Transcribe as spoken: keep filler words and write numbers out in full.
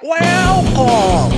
Welcome!